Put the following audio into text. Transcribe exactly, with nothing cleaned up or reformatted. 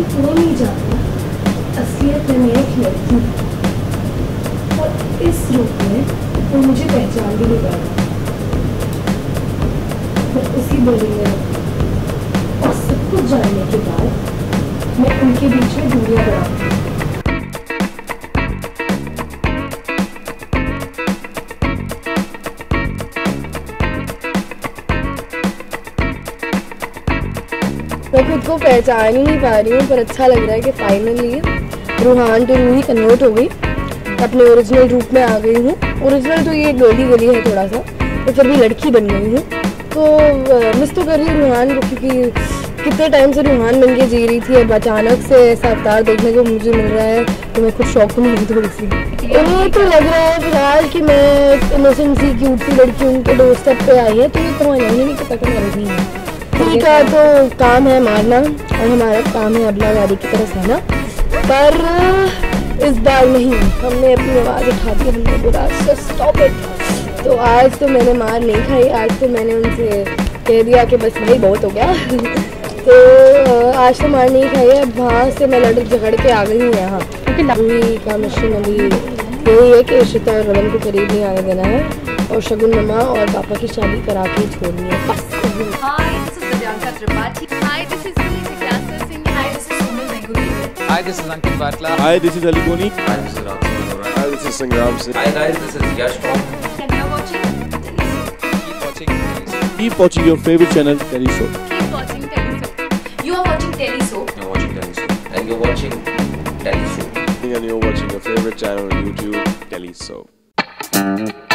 कि क्यों नहीं जाती असलियत में मैं एक लड़की हूँ और इस रूप में वो मुझे पहचान भी नहीं पाती। पर उसी बोली में और सब कुछ जानने के बाद मैं उनके बीच में दूरियां बढ़ाती हूँ। खुद को पहचान ही नहीं पा रही हूँ, पर अच्छा लग रहा है कि finally Ruhaan to Ruhi convert हो गई, अपने ओरिजिनल रूप में आ गई हूँ। ओरिजिनल तो ये गोली गली है थोड़ा सा, तो फिर भी लड़की बन गई हूँ। तो मिस तो कर रही रूहान को, क्योंकि कितने टाइम से रूहान बन के जी रही थी। अब अचानक से ऐसा अवतार देखने को मुझे मिल रहा है तो मैं खुद शौक में हूँ थोड़ी सी। उन्हें तो लग रहा है फिलहाल कि मैं इनोसेंट सी क्यूट सी लड़की उनके डोरस्टेप पे आई है, तो ये तो नहीं नहीं पता कि लड़की है। का तो काम है मारना और हमारा काम है अबला गाड़ी की तरफ आना, पर इस बार नहीं। हमने अपनी आवाज़ उठा दी, हमने बोला स्टॉप इट। तो आज तो मैंने मार नहीं खाई, आज तो मैंने उनसे कह दिया कि बस भाई बहुत हो गया। तो आज तो मार नहीं खाई। अब वहाँ से मैं लड़क झगड़ के आ गई हूँ यहाँ, क्योंकि लंबी का मिशन अभी यही है कि इशिता और रमन को करीब नहीं आने देना है और शगुन ममा और पापा की शादी करा के छोड़नी है। Hi, this is Singh. Hi, this is Mangoli. Hi, this is Ankit Batla. Hi, this is Aligoni. Hi, this is Rita. Hi, this is Sangram. Hi guys, this is Yashpal. And you are watching. Keep watching. Keep watching your favorite channel, Telesoap. Keep watching Telesoap. You are watching Telesoap. You are watching Telesoap. And you are watching Telesoap. And you are watching your favorite channel on YouTube, Telesoap.